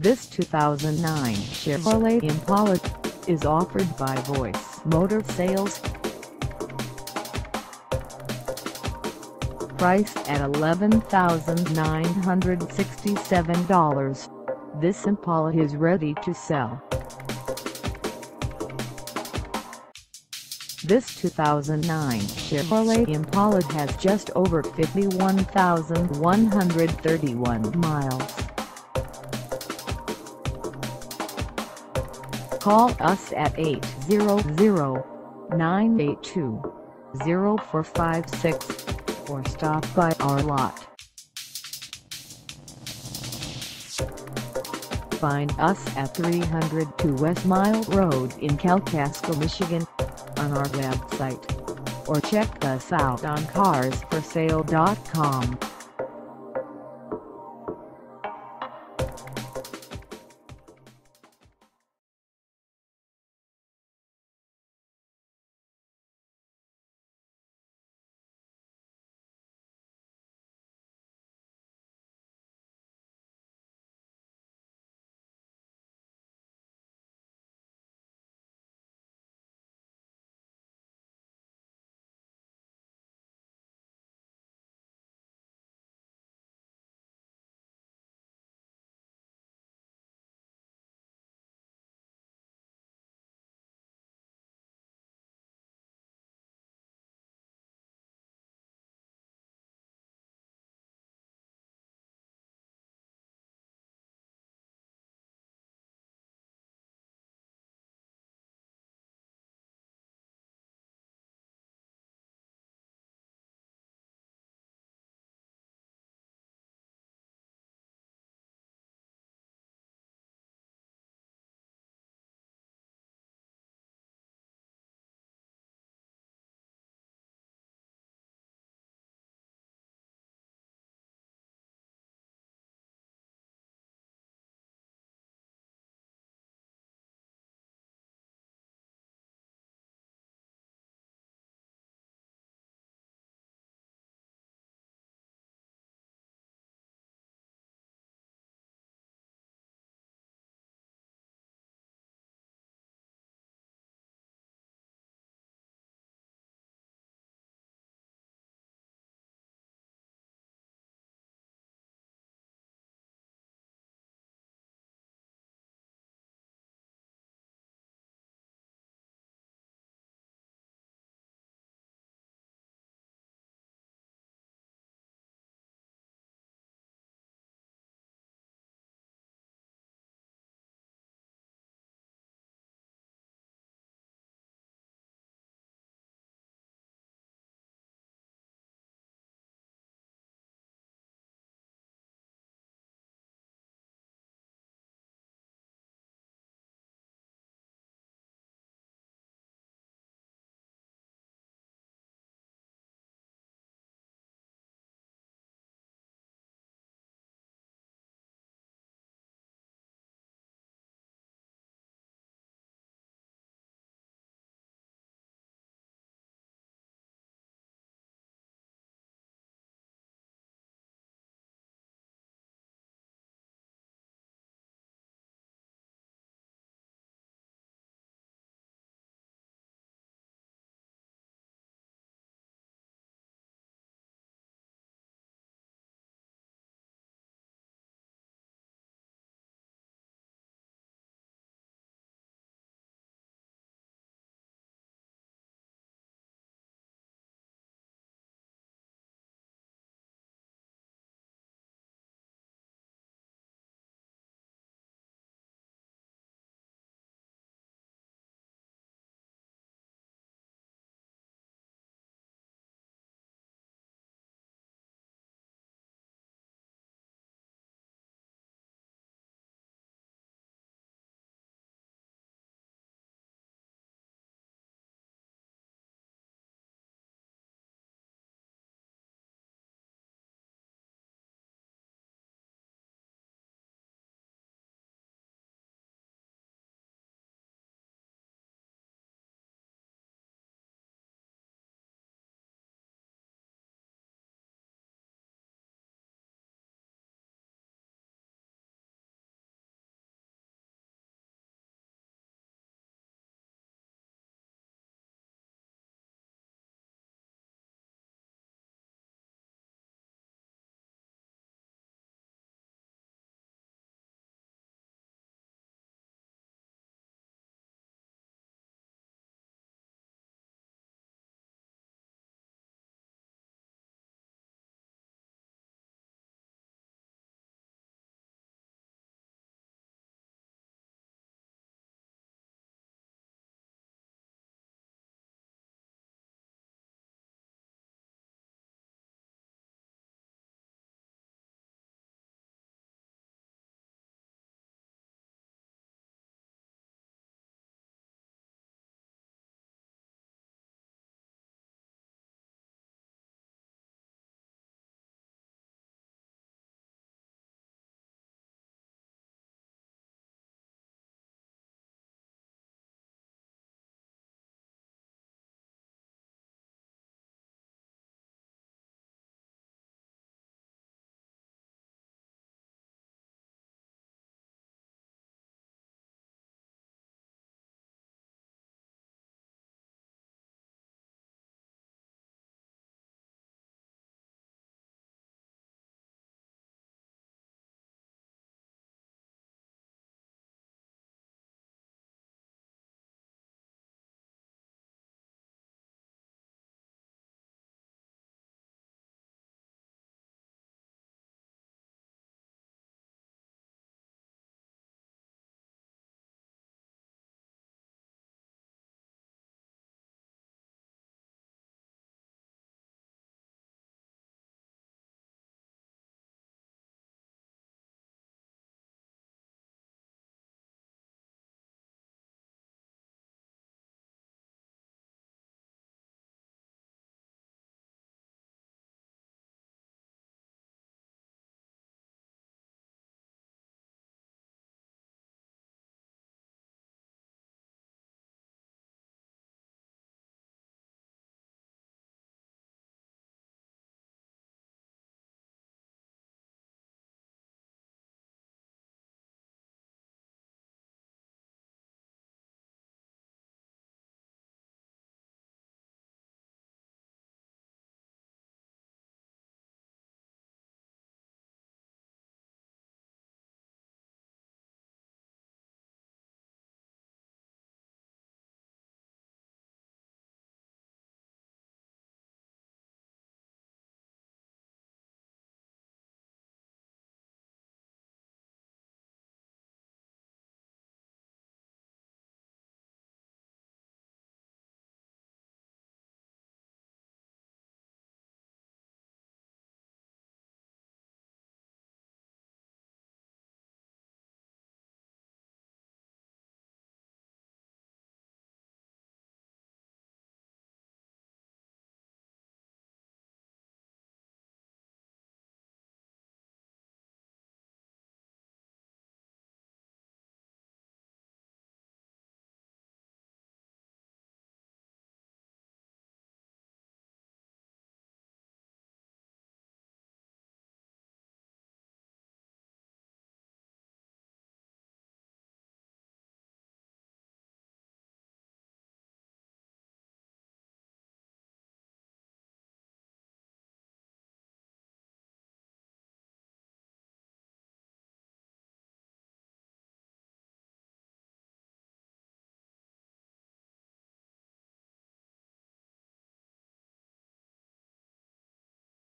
This 2009 Chevrolet Impala is offered by Voice Motor Sales. Priced at $11,967, this Impala is ready to sell. This 2009 Chevrolet Impala has just over 51,131 miles. Call us at 800-982-0456 or stop by our lot. Find us at 302 West Mile Road in Kalkaska, Michigan, on our website, or check us out on Carsforsale.com.